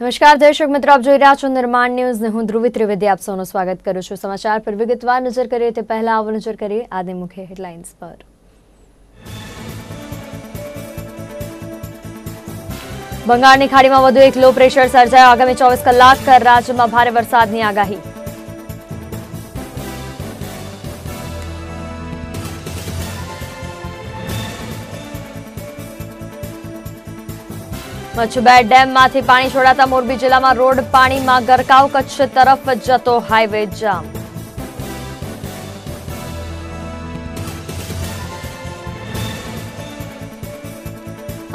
नमस्कार दर्शक मित्रों, आप જોઈ રહ્યા છો નિર્માણ ન્યૂઝ ને હું ધ્રુવી ત્રિવેદી આપ સૌનું સ્વાગત કરું છું। સમાચાર પર વિગતવાર નજર કરીએ તે પહેલા આવો નજર કરીએ આજે મુખ્ય હેડલાઇન્સ પર। બંગાળની ખાડીમાં વધુ એક લો પ્રેશર સર્જાયો, આગામી 24 કલાક પર રાજ્યમાં ભારે વરસાદની આગાહી। मच्छबेड डेम मांथी पाणी छोड़ाता मोरबी जिला में रोड पाणी में गरकाव, कच्छ तरफ जतो हाईवे जाम।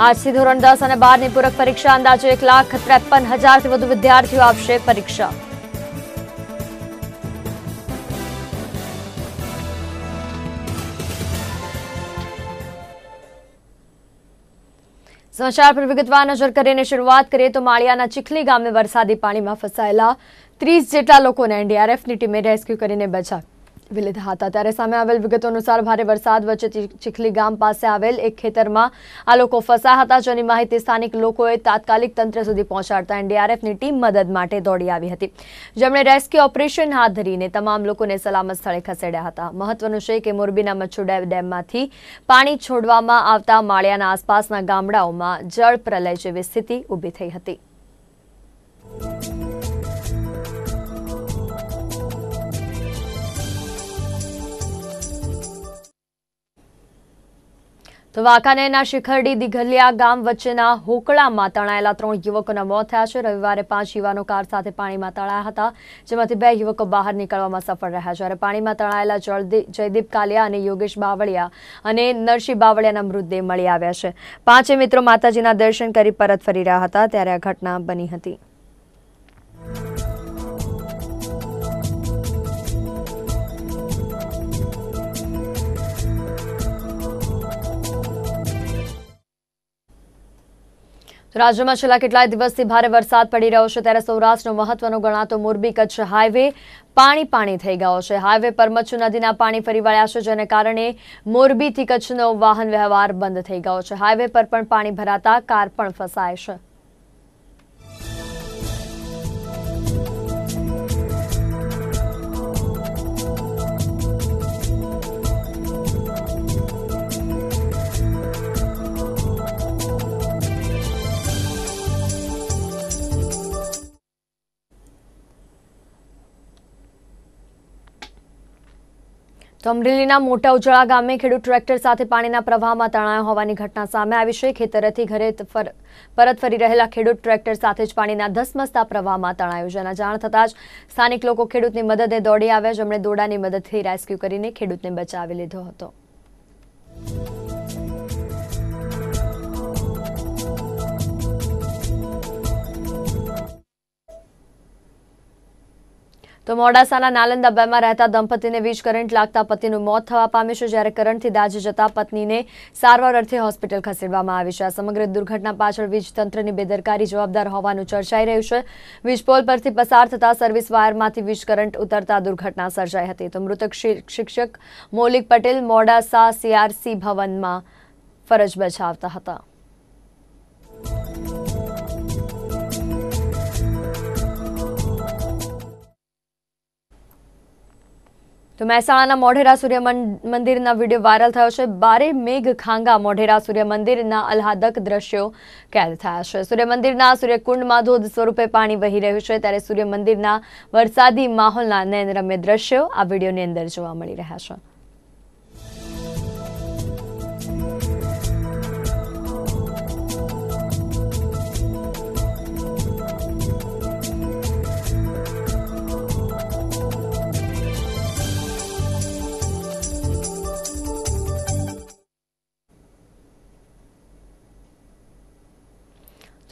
आज थी धोरण 10 अने 12 नी पूरक परीक्षा अंदाजे 1,53,000 थी वधु विद्यार्थीओ आपशे परीक्षा। समाचार पर विगतवार नजर करीने शुरुआत करिए तो माळियाना चिखली गामे वरसादी पाणीमां फसायेला 30 जेटला लोकोने एनडीआरएफनी टीमे रेस्क्यू करीने बचावी लीधा हता। त्यारे सामे आवेल विगतो अनुसार भारे वरसाद वच्चे चिखली गाम पासे आवेल एक खेतरमां आ लोको फसाया हता, जेनी माहिती स्थानिक लोकोए तात्कालिक तंत्र सुधी पहोंचाडता एनडीआरएफनी टीम मदद माटे दौड़ी आवी हती, जेमणे रेस्क्यू ऑपरेशन हाथ धरीने तमाम लोकोने सलामत स्थळे खसेड्या हता। महत्वनुं छे के मोरबीना मच्छुडेव डेममांथी पाणी छोडवामां आवता माळियाना आसपासना गामडाओमां जळ प्रलय जेवी स्थिति ऊभी थई हती। तो वाकानेरना शिखरडी दिघलिया गाम वच्चेना होकळामां तणायेला 3 युवकोना मौत थया छे। रविवारे 5 युवानो कार साथे पाणीमां तणाया हता, जेमांथी 2 युवको बहार નીકળવામાં સફળ રહ્યા, જ્યારે પાણીમાં તણાયેલા જયદીપ કાલિયા અને યોગેશ બાવળિયા અને નરસિંહ બાવળિયાના મૃતદેહ મળી આવ્યા છે। 5 મિત્રો માતાજીના દર્શન કરી પરત ફરી રહ્યા હતા ત્યારે આ ઘટના બની હતી। तो राज्य में छेल्ला केटलाय दिवसथी भारे वरसाद पड़ी रह्यो छे, त्यारे सौराष्ट्रनो महत्वनो गणातो मोरबी कच्छ हाईवे पाणी पाणी थई गयो छे। हाईवे पर मच्छू नदीना पाणी फरी वळ्या छे, जेने कारणे मोरबी थी कच्छनो वाहन व्यवहार बंद थई गयो छे। हाईवे पर पण पाणी भराता कार पण फसाय छे। तो अमरेलीना मोटा उजळा गामे खेडूत ट्रेक्टर साथे पाणीना प्रवाहमां तणायो होवानी घटना सामे आवी छे। खेतरेथी घरे परत फरी रहेला खेडूत ट्रेक्टर साथे ज पाणीना धसमसता प्रवाहमां तणायो, जेना जाण थतां ज स्थानिक लोको खेडूतनी मददे दौड़ी આવ્યા, જેમણે દોડાની મદદથી રેસ્ક્યુ કરીને ખેડૂતને બચાવી લીધો હતો। तो मोडासाना नालंदा बेमा रहता दंपति ने वीज करंट लगता पतिनु मौत थवा पाम्यु छे, ज्यारे करंट थी दाजी जता पत्नी ने सारवार अर्थे होस्पिटल खसेडवामां आवी छे। आ समग्र दुर्घटना पाछळ वीज तंत्रनी बेदरकारी जवाबदार होवानुं चर्चाई रह्युं छे। वीज पोल परथी पसार थता सर्विस वायरमांथी वीज करंट उतरता दुर्घटना सर्जाई हती। तो मृतक शिक्षक मौलिक पटेल मोडासा CRC भवनमां फरज बजावता हता। तो મહેસાણાના મોઢેરા સૂર્ય મંદિરના વિડીયો વાયરલ થયો છે। બારે મેઘ ખાંગા મોઢેરા સૂર્ય મંદિરના આહલાદક દ્રશ્યો કેદ થયા છે। સૂર્ય મંદિરના સૂર્યકુંડમાં ધોધ સ્વરૂપે પાણી વહી રહ્યું છે, ત્યારે સૂર્ય મંદિરના વરસાદી માહોલના નયનરમ્ય દ્રશ્યો આ વિડીયોની અંદર જોવા મળી રહ્યા છે।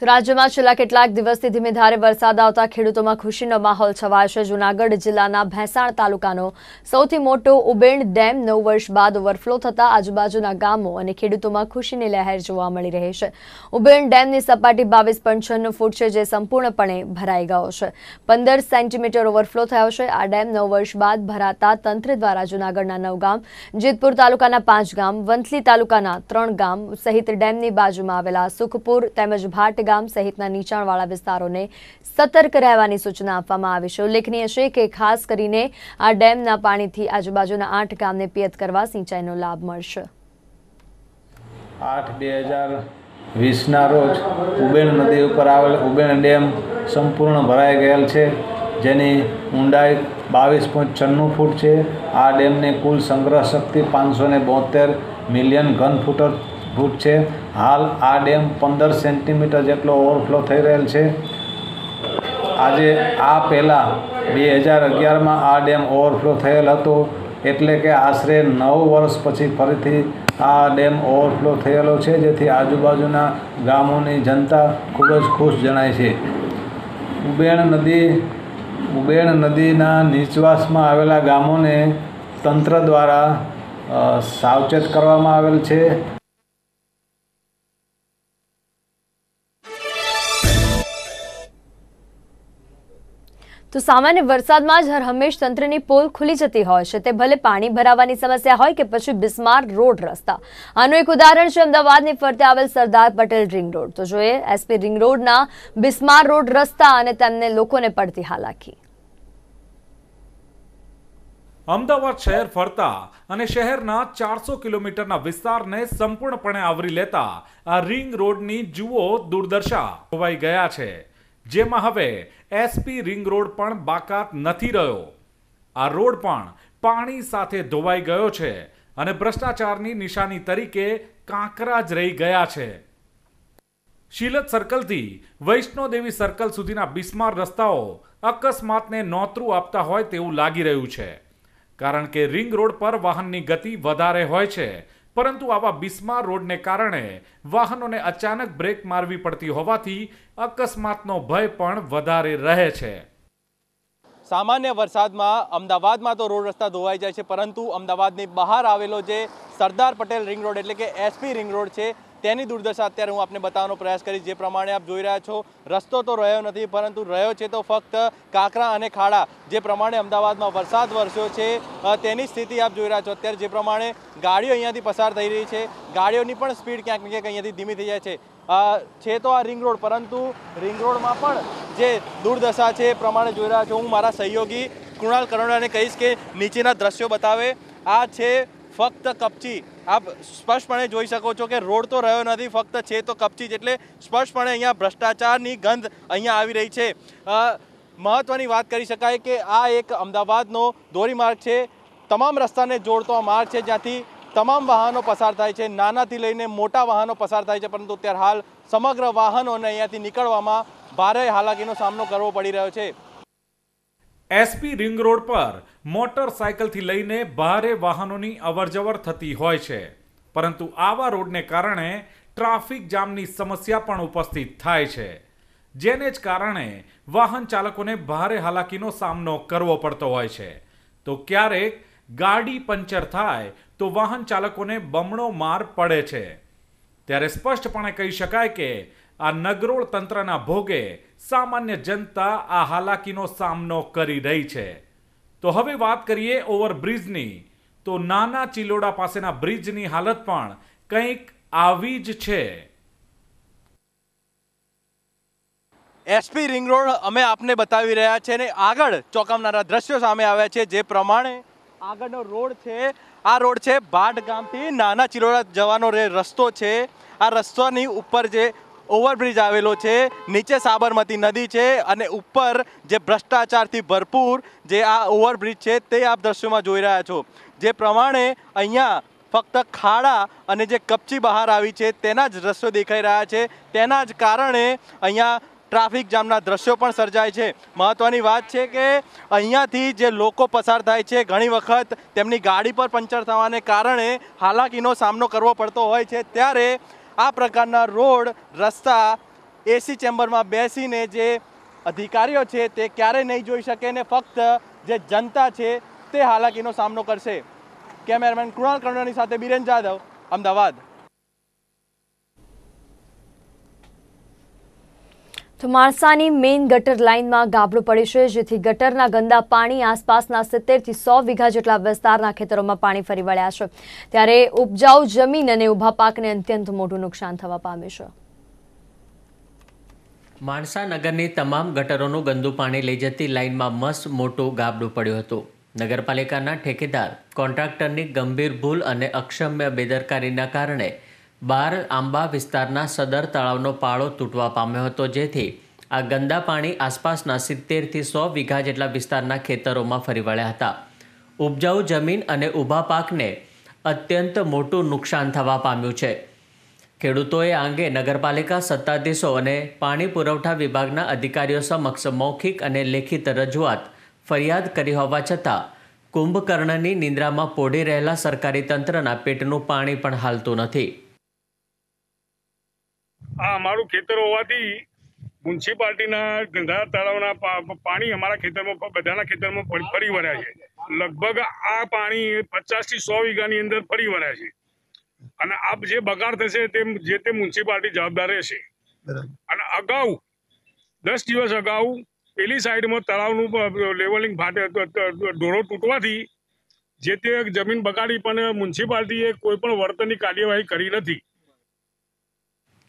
तो राज्य में छेल्ला केटलाक दिवसथी धीमी धारे वरसाद आवता खेडूतोमां खुशीनो माहोल छवायो छे। जूनागढ़ जिल्लाना भैंसाण तालुकानो सौथी मोटो उबेण डेम 9 वर्ष बाद ओवरफ्लो थता आजुबाजुना गामो अने खेडूतोमां खुशीनी लहर जोवा मळी रही छे। उबेण डेमनी सपाटी 22.95 फूट छे, जे संपूर्णपणे भराई गयो छे। 15 सेंटीमीटर ओवरफ्लो थयो छे। आ डेम 9 वर्ष बाद भराता तंत्र द्वारा जूनागढ़ना 9 गाम, जेतपुर तालुकाना 5 गाम, वंथली तालुकाना 3 गाम सहित डेमनी बाजुमां आवेला सुखपुर તેમજ ભાટ ગામ સહિતના નીચાણવાળા વિસ્તારોને સતર્ક રહેવાની સૂચના આપવામાં આવી છે. ઉલ્લેખનીય છે કે ખાસ કરીને આ ડેમના પાણીથી આજુબાજુના 8 ગામને પિયત કરવા સિંચાઈનો લાભ મળશે. 8/2020ના રોજ ઉબેણ નદી ઉપર આવેલ ઉબેણ ડેમ સંપૂર્ણ ભરાઈ ગયેલ છે, જેની ઊંડાઈ 22.96 ફૂટ છે. આ ડેમની કુલ સંગ્રહ શક્તિ 572 મિલિયન ઘન ફૂટ છે. હાલ આ ડેમ 15 સેન્ટીમીટર જેટલો ઓવરફ્લો થઈ રહેલ છે. આજે આ પહેલાં 2011માં આ ડેમ ઓવરફ્લો થયેલ હતો, એટલે કે આશરે 9 વર્ષ પછી ફરીથી આ ડેમ ઓવરફ્લો થયેલો છે, જેથી આજુબાજુના ગામોની જનતા ખૂબ જ ખુશ જણાય છે. ઉબેણ નદીના નીચવાસમાં આવેલા ગામોને તંત્ર દ્વારા સાવચેત કરવામાં આવેલ છે. तो सामान्य वरसाद में ज हर हमेश तंत्र की पोल खुली जती हो छे, भले पानी भरावानी समस्या होय के पछी बिस्मार रोड रस्ता। आनु एक उदाहरण छे अमदावादनी फरते आवेल सरदार पटेल रिंग रोड। तो जोए एसपी रिंग रोड ना बिस्मार रोड रस्ता अने तेमने लोकोने पड़ती हालाकी। अमदावाद शहर फरता अने शहरना 400 किलोमीटरना विस्तारने संपूर्णपणे आवरी लेता आ रिंग रोडनी जुओ दुर्दशा होवाई गया छे, जेमां हवे एसपी रिंग रोड पण बाकात नथी रह्यो। आ रोड पण पाणी साथे धोवाई गयो छे अने भ्रष्टाचारनी निशानी तरीके कांकरा ज रही गया छे। शीलत सर्कल थी वैष्णोदेवी सर्कल सुधीना बिस्मार रस्ताओ अकस्मातने नोतरू आपता होय तेवुं लागी रह्युं छे, कारण के रिंग रोड पर वाहननी गति वधारे होय छे, परंतु आवा बिस्मार रोडने कारणे वाहनोंने अचानक ब्रेक मारवी पड़ती होवाथी अकस्मातनो भय पण वधारे रहे छे। सामान्य वरसादमां अमदावादमां तो रोड रस्ता धोवाई जाय छे, परंतु अमदावादनी बहार आवेलो जे सरदार पटेल रिंग रोड एटले के एसपी रिंग रोड छे तेनी दुर्दशा अत्यारे हूँ आपने बतावानो प्रयास करीश। जे प्रमाणे आप जोई रह्या छो रस्तो तो रह्यो नथी, परंतु रह्यो छे तो फक्त कांकरा अने खाड़ा। जे प्रमाणे अमदावादमां वरसाद वरस्यो छे तेनी स्थिति आप जोई रह्या छो। अत्यारे जे प्रमाणे गाड़ियों अहींयाथी पसार थई रही छे, गाड़ियोनी पण स्पीड क्यांक ने क्यांक अहींयाथी धीमी थई जाय छे तो आ रिंग रोड, परंतु रिंग रोडमां पण जे दुर्दशा छे प्रमाणे जोई रह्या छो। हूँ मारा सहयोगी कृणाल करोड़ाने कहीश के नीचेना दृश्यो बतावे। आ छे फक्त कपची, आप स्पष्टपणे जोई शको छो के रोड तो रह्यो नथी, फक्त छे तो कपची, जेटले स्पष्टपणे अहींया भ्रष्टाचारनी गंध अहींया आवी रही छे। महत्वनी वात करी शकाय के आ एक अमदावादनो धोरीमार्ग छे, तमाम रस्ताने जोड़तो आ मार्ग छे, ज्यांथी तमाम वाहनों पसार थाय छे, नानाथी लईने मोटा वाहनों पसार थाय छे, परंतु त्यार हाल समग्र वाहनोने अहींयाथी नीकळवामां भारे हालाकीनो सामनो करवो पड़ी रह्यो छे। एसपी रिंग रोड पर मोटरसाइकल थी लईने भारे वाहनोनी अवरजवर थती होय छे, परंतु आवा रोडने कारणे ट्राफिक जामनी समस्या पण उपस्थित थाय छे, जेने ज कारणे वाहन चालकोने भारे हालाकीनो सामनो करवो पड़तो होय छे। तो क्यारेक गाड़ी पंचर थाय तो वाहन चालकोने बमणो मार पड़े छे। त्यारे स्पष्टपणे कही शकाय के आ नगरोळ तंत्रना भोगे सामान्य जनता आ हालाकीनो सामनो करी रही छे। तो हवे वात करिए ओवरब्रिजनी। तो नाना चिलोड़ा पासेना ब्रिजनी हालत पण कंईक आवी ज छे। एसपी रिंग रोड अमे आपने बतावी रह्या छे ने आगळ चोकमनारा दृश्यो सामे आव्या छे। जे प्रमाणे आगळनो रोड छे, आ रोड छे भाट गामथी नाना चिलोड़ा जवानो रस्तो छे। आ रस्तानी उपर जे ओवरब्रिज आवेलो छे, नीचे साबरमती नदी छे अने उपर जे भ्रष्टाचारथी भरपूर जे आ ओवरब्रिज छे ते आप दृश्योमां जोई रह्या छो। जे प्रमाणे अहींया फक्त खाड़ा अने जे कपची बहार आवी छे तेना ज दृश्यो देखाई रह्या छे, तेना ज कारणे अहींया ट्राफिक जामना दृश्यो पण सर्जाय छे। महत्वनी वात छे के अहींयाथी जे लोको पसार थाय छे घणी वखत तेमनी गाड़ी पर पंचर थवाने कारणे हालाकीनो सामनो करवो पड़तो होय छे। त्यारे आ प्रकारना रोड रस्ता एसी चेम्बर में बेसीने जे अधिकारीओ छे ते क्यारे नहीं जोई शके ने फक्त जे जनता छे ते हालाकीनो सामनो करशे। कैमरामेन कृणाल करुणानी साथे बीरेन जाधव, अमदावाद। तो मारसानी मेन गटर लाइन में गाबड़ू पड़ी है, जेथी गटरना गंदा पानी आसपासना 70 થી 100 વીઘા જેટલા વિસ્તારના ખેતરોમાં પાણી ફરી વળ્યા છે, ત્યારે ઉપજાઉ જમીન અને ઊભા પાકને અત્યંત મોટું નુકસાન થવા પામ્યું છે। માણસા નગરની તમામ ગટરોનું ગંદુ પાણી લઈ જતી લાઇનમાં મસ્ત મોટો ગાબડો પડ્યો હતો। નગરપાલિકાના ઠેકેદાર કોન્ટ્રાક્ટરની ગંભીર ભૂલ અને અક્ષમ્ય બેદરકારીના કારણે બાર આંબા વિસ્તારના સદર તળાવનો પાળો તૂટવા પામ્યો હતો, જેથી આ ગંદા પાણી આસપાસના 70 થી 100 વીઘા જેટલા વિસ્તારના ખેતરોમાં ફરી વળ્યા હતા। ઉપજાઉ જમીન અને ઊભા પાકને અત્યંત મોટું નુકસાન થવા પામ્યું છે। ખેડૂતોએ આંગે નગરપાલિકા સત્તાધીશો અને પાણી પુરવઠા વિભાગના અધિકારીઓ સમક્ષ મૌખિક અને લેખિત રજૂઆત ફરિયાદ કરી હોવા છતાં કુંભકર્ણની નિંદ્રામાં પોઢી રહેલા સરકારી તંત્રના પેટનું પાણી પણ હાલતું નથી। આ અમારું ખેતર હોવાથી મ્યુનિસિપાલિટીના ગંદા તળાવના પાણી અમારા ખેતરમાં બધાના ખેતરમાં ફરી વળ્યા છે। લગભગ આ પાણી 50 થી 100 વીઘાની અંદર ફરી વળ્યા છે। आप जे बगाड़ म्युनिसिपालिटी जवाबदार रहे। अगाऊ 10 दिवस अगाऊ पेली साइड में तलाव लेवलिंग फाटे ढोरो तूटवा जमीन बगाड़ी म्युनिसिपालिटीए कोईपण वर्तनी कार्यवाही करी नहीं।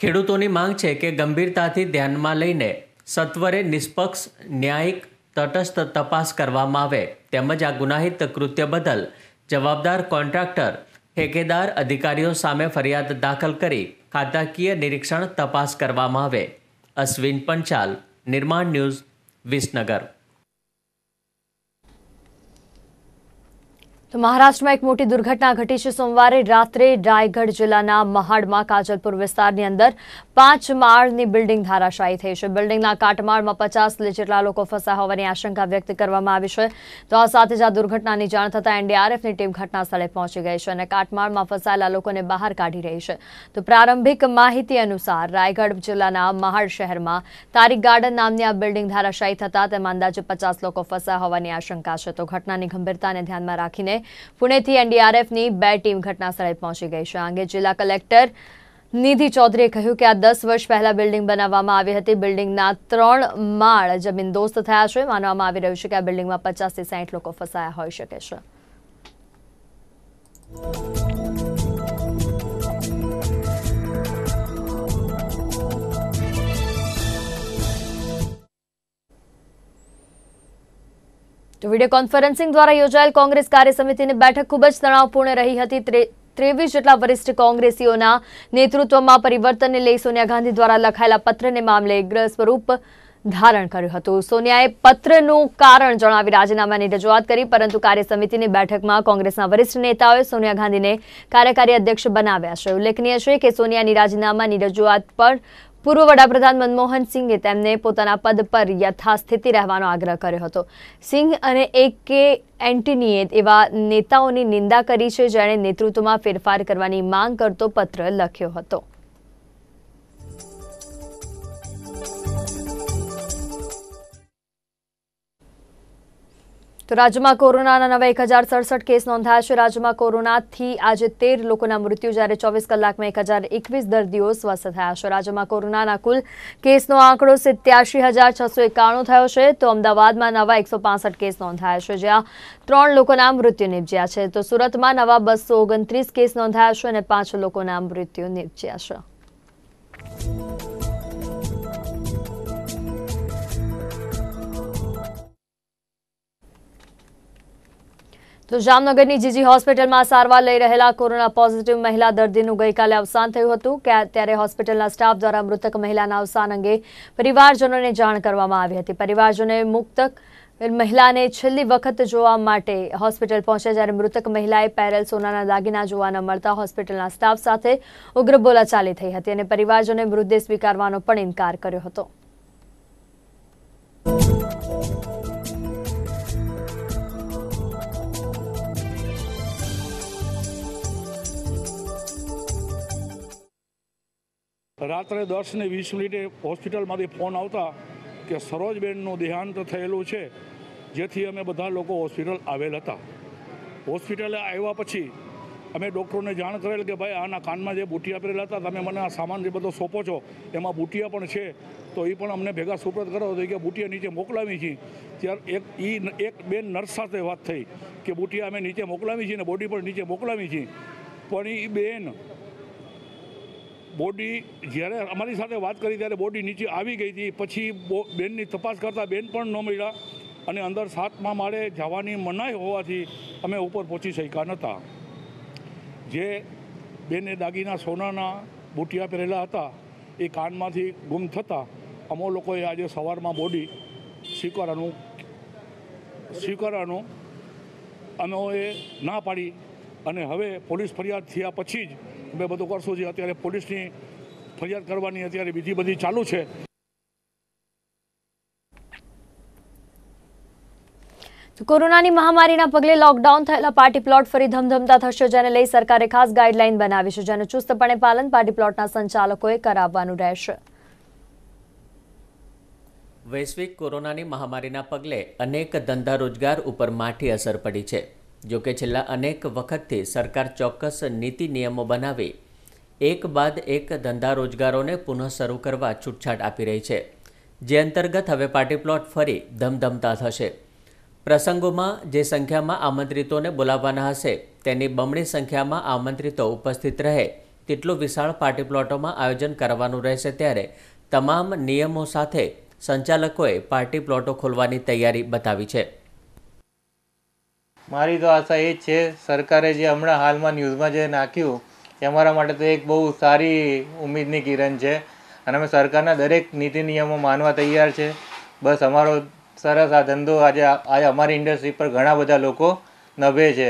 खेडूतोनी मांग छे के गंभीरताथी ध्यान में लईने सत्वरे निष्पक्ष न्यायिक तटस्थ तपास करवामां आवे, तेमज आ गुनाहित कृत्य बदल जवाबदार कॉन्ट्राक्टर ठेकेदार अधिकारीओ सामे फरियाद दाखल करी खाताकीय निरीक्षण तपास करवामां आवे। अश्विन पंचाल, निर्माण न्यूज, विसनगर। तो महाराष्ट्र में एक मोटी दुर्घटना घटी है। सोमवार रात्रे रायगढ़ जिला महाड में काजलपुर विस्तार की अंदर 5 माळनी बिल्डिंग धराशायी थी है। बिल्डिंग काटमाळ में 50 जेटला लोग फसाया होवानी आशंका व्यक्त करवामां आवी छे। तो आ साथे ज दुर्घटना की जाण थता एनडीआरएफ की टीम घटनास्थले पहोंची गई है और काटमाळ में फसायेला लोगों ने बहार काढ़ी रही है। तो प्रारंभिक माहिती अनुसार रायगढ़ जिला महाड शहर में तारीक गार्डन नामनी आ बिल्डिंग धराशायी थता अंदाजे 50 लोग फसाया होवानी आशंका है। तो घटना की गंभीरता ने ध्यान में राखीने पुणेथी एनडीआरएफ नी 2 टीम घटनास्थले पहोंची गई है। आंगे जिला कलेक्टर निधि चौधरीए कह्युं के आ 10 वर्ष पहला बिल्डिंग बनावामां आवी हती। बिल्डिंगना 3 माळ जमीनदोस्त थया छे। मानवामां आवी रह्युं छे के आ बिल्डिंगमां 50 થી 60 लोको फसाया होई शके छे। तो वीडियो कॉन्फरन्सिंग द्वारा योजायेल कांग्रेस कार्य समिति ने बैठक खूब ज तनावपूर्ण रही हती। 23 जेटला वरिष्ठ कांग्रेसीओना नेतृत्वमां परिवर्तन ने लई सोनिया गांधी द्वारा लखायेला पत्र ने मामले ग्रह स्वरूप धारण कर्युं हतुं। सोनियाए पत्रनुं कारण जणावी राजीनामानी रजूआत करी, परंतु कार्य समितिनी बेठकमां कांग्रेसना वरिष्ठ नेताओए सोनिया गांधीने कार्यकारी अध्यक्ष बनाव्या छे। उल्लेखनीय छे के सोनियानी राजीनामानी रजूआत पर पूर्व वडाप्रधान मनमोहन सिंह तेमने पोताना पद पर यथास्थिति रहवानो आग्रह कर्यो हतो। सिंह अने एके एंटनीए एवा नेताओनी निंदा करी छे जेणे नेतृत्वमां फेरफार करवानी मांग करतो पत्र लख्यो हतो। तो राज्य में कोरोना नवा 1067 केस नोंधाया। राज्य में कोरोना थी आज 13 लोगों मृत्यु, जयरे 24 कलाक में 1021 दर्दीओ स्वस्थ थया। राज्य में कोरोना कुल केस आंकड़ो 87,691 थयो छे। तो अमदावाद में नवा 165 केस नोंधाया छे, ज्यां 3 लोगों मृत्यु निपज्या छे। तो सूरत में नवा 229 केस नोंधाया छे अने 5 लोगों मृत्यु निपज्या छे। तो जामनगर की जीजी होस्पिटल में सारवार लई रहेला कोरोना पॉजिटिव महिला दर्दीनु गईकाले अवसान थयुं हतुं। त्यारे होस्पिटलना स्टाफ द्वारा मृतक महिलाना अवसान अंगे परिवारजनोने जाण करवामां आवी हती। परिवारजनोए मृतक महिलाने छेल्ली वखत जोवा माटे होस्पिटल पहोंच्या, ज्यारे मृतक महिलाए पेरल सोनाना दागीना जोवा न मळता होस्पिटलना स्टाफ साथे उग्र बोलाचाली थई हती अने परिवारजनोए मृतदेह स्वीकारवानो पण इनकार कर्यो हतो। રાત્રે 10:20 હોસ્પિટલમાંથી ફોન આવતા કે સરોજબેનનું દેહાંત થયેલું છે, જેથી અમે બધા લોકો હોસ્પિટલ આવેલ હતા। હોસ્પિટલે આવ્યા પછી અમે ડૉક્ટરોને જાણ કરેલ કે ભાઈ આના કાનમાં જે બુટિયા પહેરેલા હતા, તમે મને આ સામાન જે બધો સોંપો છો એમાં બુટિયા પણ છે, તો એ પણ અમને ભેગા સુપ્રત કરો તો કે બુટિયા નીચે મોકલાવી છે। ત્યારે એક બેન નર્સ સાથે વાત થઈ કે બુટિયા અમે નીચે મોકલાવી છીએ ને બોડી પણ નીચે મોકલાવી છીએ, પણ એ બેન बॉडी જ્યારે અમારી સાથે વાત કરી ત્યારે બોડી નીચે આવી ગઈ હતી, પછી બેનની તપાસ કરતાં બેન પણ ન મળ્યા અને અંદર 7મા માળે જવાની મનાઈ હોવાથી અમે ઉપર પહોંચી શક્યા નહોતા। જે બેને દાગીના સોનાના બુટિયા પહેરેલા હતા એ કાનમાંથી ગુમ થતાં અમો લોકોએ આજે સવારમાં બોડી સ્વીકારવાનું અમોએ ના પાડી અને હવે પોલીસ ફરિયાદ થયા પછી જ मैं बधु करशुं। जे अत्यारे पोलीसनी फरियाद करवानी अत्यारे बीजी बधी चालू छे। कोरोनानी महामारीना पगले लॉकडाउन थयेला पार्टी प्लॉट फरी धमधमता थशे, जेने लई सरकारे खास गाइडलाइन बनावी छे, जेनु चुस्तपणे पालन पार्टी प्लॉटना संचालकोए कराववानुं रहेशे। वैश्विक कोरोनानी महामारीना पगले अनेक धंधा रोजगार उपर माठी असर पड़ी छे। जो के छेल्ला अनेक वखतथी सरकार चौक्कस नीति नियमों बनावी एक बाद एक धंधा रोजगारोने पुनः शरू करवा छूटछाट आपी रही है, जे अंतर्गत हवे पार्टी प्लॉट फरी धमधमता थशे। प्रसंगोमां जे संख्यामां आमंत्रितोने बोलाववाना हशे तेनी बमणी संख्यामां आमंत्रितो उपस्थित रहे तेटलो विशाळ पार्टी प्लॉटोमां आयोजन करवानुं रहेशे, त्यारे तमाम नियमों साथे संचालकोए पार्टी प्लॉटो खोलवानी तैयारी बतावी छे। मारी तो आशा ए छे सरकारे जे हमणां हालमां न्यूज़मां जे नाख्युं ते अमारा माटे तो एक बहु सारी उम्मीदनी किरण छे अने अमे सरकारना दरेक नीति नियमों मानवा तैयार छे। बस अमारो सरस आ धंधो आज अमारी इंडस्ट्री पर घणा बधा लोको नभे छे,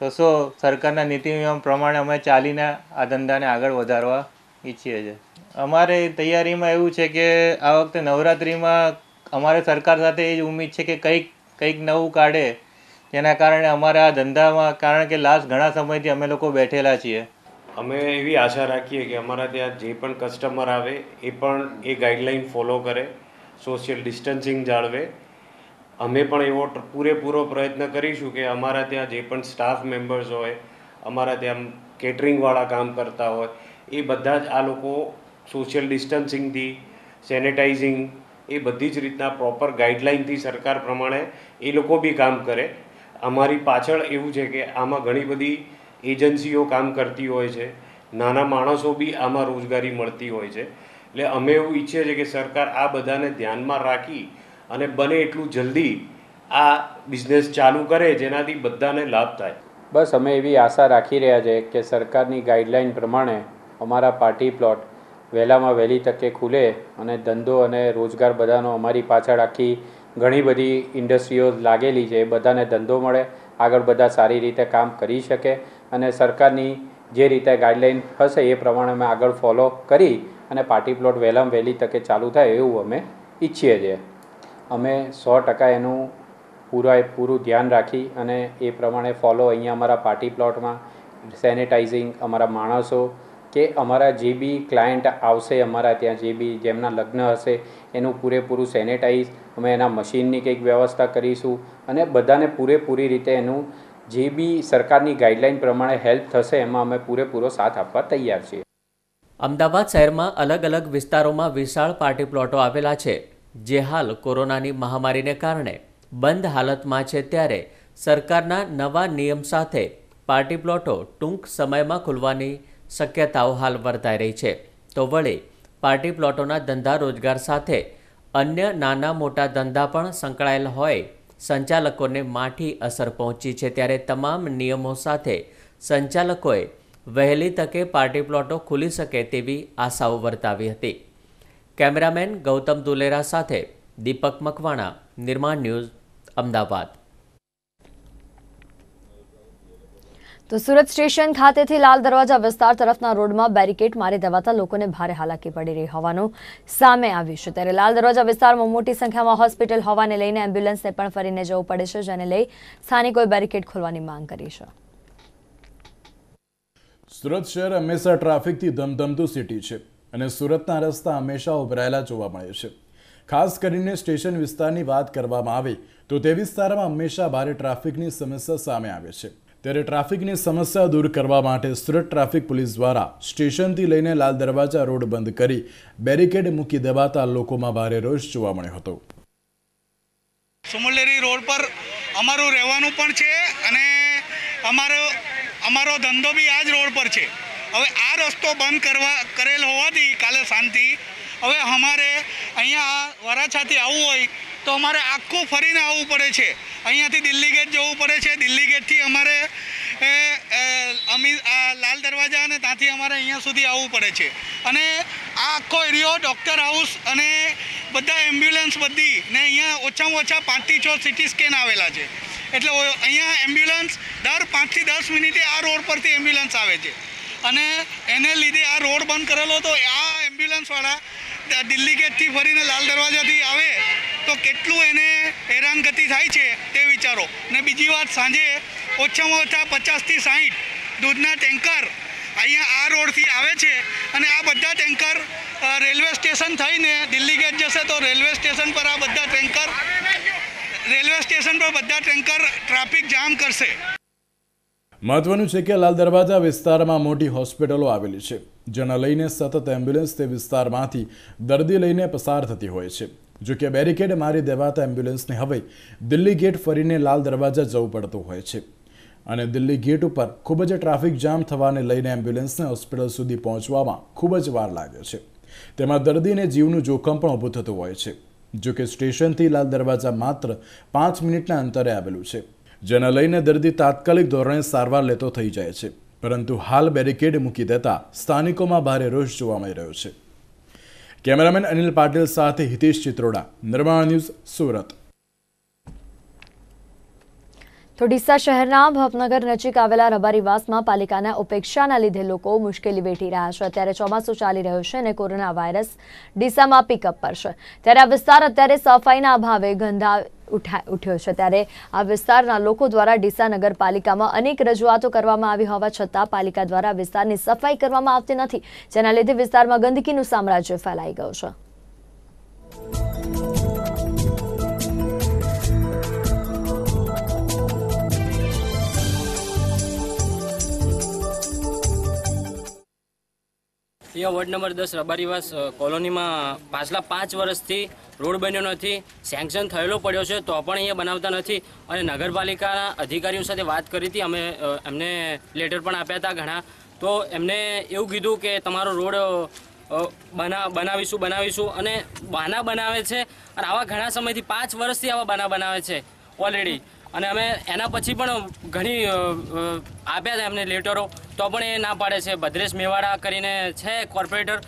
तो सो सरकारना नीति नियम प्रमाणे अमे चालीने आ धंधाने आगळ वधारवा ઈચ્છીએ छे। अमारे तैयारीमां एवुं छे के आ वखते नवरात्रीमां अमारे सरकार साथे ए ज उम्मीद छे के કંઈક નવું કાઢે, જેના કારણે અમારા આ ધંધામાં કારણ કે લાસ્ટ ઘણા સમયથી અમે લોકો બેઠેલા છીએ। અમે એવી આશા રાખીએ કે અમારા ત્યાં જે પણ કસ્ટમર આવે એ પણ એ ગાઈડલાઈન ફોલો કરે, સોશિયલ ડિસ્ટન્સિંગ જાળવે। અમે પણ એવો પૂરેપૂરો પ્રયત્ન કરીશું કે અમારા ત્યાં જે પણ સ્ટાફ મેમ્બર્સ હોય, અમારા ત્યાં કેટરિંગવાળા કામ કરતા હોય એ બધા જ આ લોકો સોશિયલ ડિસ્ટન્સિંગથી સેનેટાઇઝિંગ એ બધી જ રીતના પ્રોપર ગાઈડલાઈનથી સરકાર પ્રમાણે એ લોકો બી કામ કરે। અમારી પાછળ એવું છે કે આમાં ઘણી બધી એજન્સીઓ કામ કરતી હોય છે, નાના માણસો બી આમાં રોજગારી મળતી હોય છે, એટલે અમે એવું ઈચ્છીએ છીએ કે સરકાર આ બધાને ધ્યાનમાં રાખી અને બને એટલું જલ્દી આ બિઝનેસ ચાલુ કરે જેનાથી બધાને લાભ થાય। બસ અમે એવી આશા રાખી રહ્યા છે કે સરકારની ગાઈડલાઈન પ્રમાણે અમારા પાર્ટી પ્લોટ વહેલામાં વહેલી તકે ખુલે અને ધંધો અને રોજગાર બધાનો અમારી પાછળ આખી ઘણી બધી ઇન્ડસ્ટ્રીઓ લાગેલી છે, બધાને ધંધો મળે, આગળ બધા સારી રીતે કામ કરી શકે અને સરકારની જે રીતે ગાઈડલાઈન હશે એ પ્રમાણે અમે આગળ ફોલો કરી અને પાર્ટી પ્લોટ વહેલામાં વહેલી તકે ચાલુ થાય એવું અમે ઈચ્છીએ છીએ। અમે 100% એનું પૂરું ધ્યાન રાખી અને એ પ્રમાણે ફોલો અહીંયા અમારા પાર્ટી પ્લોટમાં સેનિટાઇઝિંગ અમારા માણસો કે અમારા જે બી ક્લાયન્ટ આવશે અમારા ત્યાં જે બી જેમના લગ્ન હશે એનું પૂરેપૂરું સેનેટાઇઝ અમે એના મશીનની કંઈક વ્યવસ્થા કરીશું અને બધાને પૂરેપૂરી રીતે એનું જે બી સરકારની ગાઈડલાઈન પ્રમાણે હેલ્પ થશે એમાં અમે પૂરેપૂરો સાથ આપવા તૈયાર છીએ। અમદાવાદ શહેરમાં અલગ અલગ વિસ્તારોમાં વિશાળ પાર્ટી પ્લોટો આવેલા છે જે હાલ કોરોનાની મહામારીને કારણે બંધ હાલતમાં છે, ત્યારે સરકારના નવા નિયમ સાથે પાર્ટી પ્લોટો ટૂંક સમયમાં ખુલવાની शक्यताओ हाल वर्ताई रही है। तो वळी पार्टी प्लॉटोना धंधा रोजगार साथे अन्य नाना मोटा धंधा पण संकळायेल होय संचालकोने माठी असर पहोंची छे, त्यारे तमाम नियमों साथे संचालकोए वहेली तके पार्टी प्लॉटो खुली सके तेवी आशाओ वर्तावी हती। कैमरामेन गौतम दुलेरा साथे दीपक मकवाणा, निर्माण न्यूज, अमदावाद। तो सूरत स्टेशन खाते थी लाल दरवाजा विस्तार तरफना रोड में बेरिकेड मारी देवाता लोकोने भारे हालाकी पड़ी रही होवानुं सामे आव्युं छे, त्यारे लाल दरवाजा विस्तार में मोटी संख्या में होस्पिटल होवाने लईने एम्ब्युलन्सने पण फरीने जवुं पड़े छे, जेने लई स्थानिकोए बेरिकेड खोलवानी मांग करी छे। सूरत शहर हमेशा ट्राफिकथी धमधमतुं सिटी छे अने सूरतना रस्ता हमेशा उभरायेला जोवा मळे छे। खास करीने स्टेशन विस्तारनी वात करवामां आवे तो ते विस्तारमां हमेशा भारे ट्राफिकनी समस्या सामे आवे छे, त्यारे ट्राफिकनी समस्या दूर करवा माटे सूरत ट्राफिक पुलिस द्वारा स्टेशनथी लईने लाल दरवाजा रोड बंद करी बेरिकेड मूकी देवाता लोकोमां भारे रोष जोवा मळ्यो हतो। सुमलेरी रोड पर अमारुं रहेवानुं पण छे अने अमारो धंधो बी आज रोड पर छे, हवे आ रस्तो बंद करवा करेल होवाथी काले शांति हवे अमारे अहींया वराछाथी आववुं होय तो अमारे आखुं फरीने आववुं पड़े छे। अहींयाथी दिल्ली गेट जवुं पड़े छे, दिल्ली गेटथी अमारे लाल दरवाजा अने त्यांथी अमारे अहींया सुधी आववुं पड़े छे। अने आ आखो एरियो डॉक्टर हाउस अने बधा एम्ब्युलन्स बधी ने अहींया ओछामां ओछा 5 થી 6 सीटी स्केन आवेला छे एटले अहींया एम्ब्युलन्स दर 5 થી 10 मिनिटे आ रोड परथी एम्ब्युलन्स आवे छे अने एने लीधे आ रोड बंद करेलो तो आ एम्ब्युलन्सवाळा दिल्ली गेट थी फरीने लाल दरवाजा थी आवे तो केटलू एने हैरानगति थाय छे ते विचारो। ने बीजी वात सांजे ओछामां ओछा 50 થી 60 दूधना टेंकर अहींया आ रोड थी आवे छे अने आ बधा टेंकर रेलवे स्टेशन थईने दिल्ली गेट जशे तो रेलवे स्टेशन पर आ बधा टेंकर ट्राफिक जाम करशे। महत्वनुं छे के लाल दरवाजा विस्तारमां मोटी होस्पिटलो आवेली छे जेना लईने सतत एम्ब्युलन्स ते विस्तारमांथी दर्दी लईने पसार थती होय छे। जो के बेरिकेड मारी देवाता एम्ब्युलन्सने हवे दिल्ली गेट फरीने लाल दरवाजा जवुं पडतुं होय छे अने दिल्ली गेट उपर खूब ज ट्राफिक जाम थवाने लईने एम्ब्युलन्सने होस्पिटल सुधी पहोंचवामां खूब ज वार लागे छे। तेमां दर्दीने जीवनुं जोखम पण ઊભુं थતું હોય છે। जो के स्टेशनथी लाल दरवाजा मात्र 5 મિનિટના અંતરે આવેલું છે જેના લઈને દર્દી તાત્કાલિક ધોરણે સારવાર લેતો થઈ જાય છે પરંતુ હાલ બેરિકેડ મૂકી દેતા સ્થાનિકોમાં ભારે રોષ જોવા મળી રહ્યો છે। કેમેરામેન અનિલ પાટીલ સાથે હિતેશ ચિત્રોડા, નિર્માણ ન્યૂઝ, સુરત। तो डीसा शहरना भपनगर नजीक आवेला रबारीवासमां पालिकाना उपेक्षाना लीधे लोको मुश्केली वेठी रह्या छे। अत्यारे ચોમાસું ચાલી રહ્યું છે અને કોરોના વાયરસ ડીસામાં પીકઅપ પર છે ત્યારે આ વિસ્તાર અત્યારે સફાઈના અભાવે ગંધા ઉઠ્યો છે। ત્યારે આ વિસ્તારના લોકો દ્વારા ડીસા નગરપાલિકામાં અનેક રજૂઆતો કરવામાં આવી હોવા છતાં પાલિકા દ્વારા વિસ્તારની સફાઈ કરવામાં આવતી નથી જેના લીધે વિસ્તારમાં ગંદકીનું સામ્રાજ્ય ફેલાઈ ગયું છે। यह वोर्ड नंबर 10 रबारीवास कॉलोनी में पाछला 5 वर्ष थी रोड बन्यो नथी, सेंक्शन थयेलो पड्यो छे तो पण अहींया बनावता नथी अने नगरपालिका अधिकारीओ साथे बात करी थी अमे एमने लेटर पण आप्या था घणा तो एमने एवुं कीधुं के तमारो रोड बनावीशुं अने बाना बनावे छे अने आवा घणा समयथी 5 वर्षथी आवा बाना बनावे छे ऑलरेडी अने अमे एना पछी पण घणी आप्या था एमने लेटरो तो पण ए ना पाडे छे। भद्रेश मेवाड़ा करीने छे कॉर्पोरेटर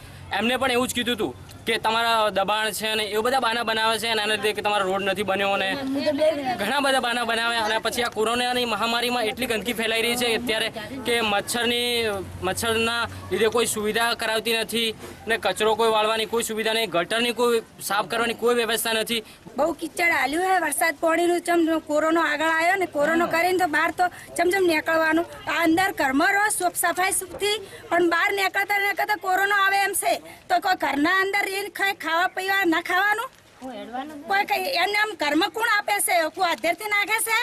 एमने पण एवुं ज कीधुं हतुं के तमारा दबाण छे अने एवा बधा बाना बनावे छे एना लीधे के तमारो रोड नथी बन्यो अने घणा बधा बाना बनावे अने पछी आ कोरोनानी महामारीमां एटली गंदगी फैलाई रही छे अत्यारे के मच्छरना लीधे कोई सुविधा करावती नथी ने कचरो कोई वाळवानी कोई सुविधा नहीं, गटरनी कोई साफ करवानी कोई व्यवस्था नथी। बहु कीचड़ आल्यु है वरसाद पडीनु चम कोरोना आगळ आव्यो ने कोरोना करीने तो बहार तो चमचम नीकळवानु आ अंदर कर्मरो साफ सफाई सुधी पण बहार नीकळता कोरोना आवे एम छे तो कोई घरना अंदर खावा पीवा ना खावानु कोई कई एम घर में कोण आपे छे कोई आधेर थी नाखे छे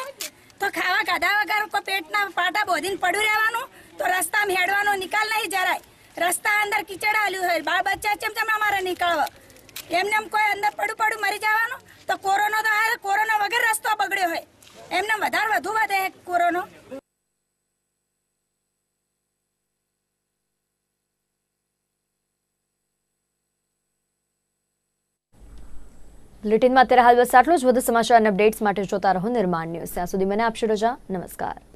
तो खावा खाधा वगर को पेटना पाटा बोधीन पड्यु रहेवानु तो रस्ता में हेडवानो निकाल नहीं जराय रस्ता अंदर कीचड़ आल्यु है बाळ बच्चा चमचम मारे निकळवा एमने एम कोई अंदर पडू पडू मरी जावानु तो कोरोना तो आ कोरोना वगर रस्तो बगड्यो है एमने वधार वधु वधे कोरोना। बुलेटिन में अत्यारे हाल बस आटलू ज। વધુ સમાચાર અને અપડેટ્સ માટે જોતા રહો નિર્માણ ન્યૂઝ। ત્યાં સુધી મને આપશો રજા, નમસ્કાર।